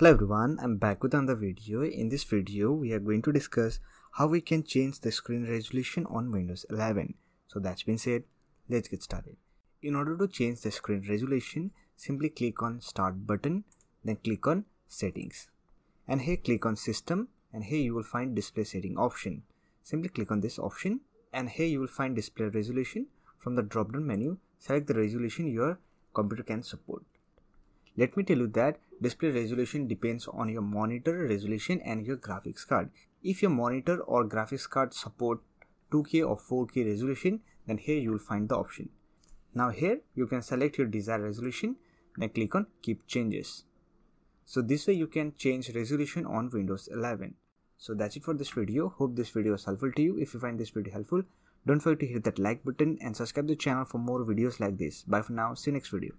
Hello everyone, I'm back with another video. In this video we are going to discuss how we can change the screen resolution on Windows 11. So that's been said, let's get started. In order to change the screen resolution, simply click on Start button, then click on Settings. And here click on System, and here you will find Display Setting option. Simply click on this option, and here you will find Display Resolution. From the drop down menu, select the resolution your computer can support. Let me tell you that display resolution depends on your monitor resolution and your graphics card. If your monitor or graphics card support 2K or 4K resolution, then here you will find the option. Now here you can select your desired resolution, then click on Keep Changes. So this way you can change resolution on Windows 11. So that's it for this video. Hope this video is helpful to you. If you find this video helpful, don't forget to hit that like button and subscribe to the channel for more videos like this. Bye for now. See you next video.